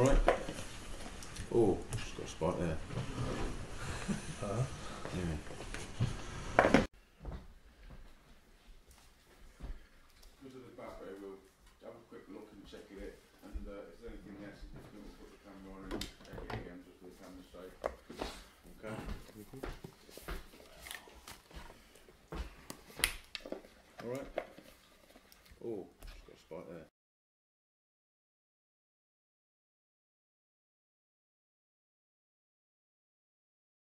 right. Oh, just got a spot there. Yeah. Go to the back there, we'll have a quick look and check it, and if there's anything else significant, we'll put the camera on and check it again just with the camera straight. Okay. All right. Oh.